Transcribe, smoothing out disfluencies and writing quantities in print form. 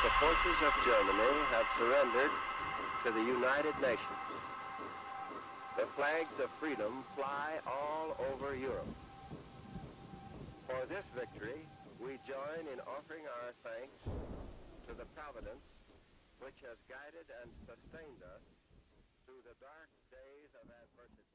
The forces of Germany have surrendered to the United Nations. The flags of freedom fly all over Europe. For this victory, we join in offering our thanks to the Providence which has guided and sustained us through the dark days of adversity.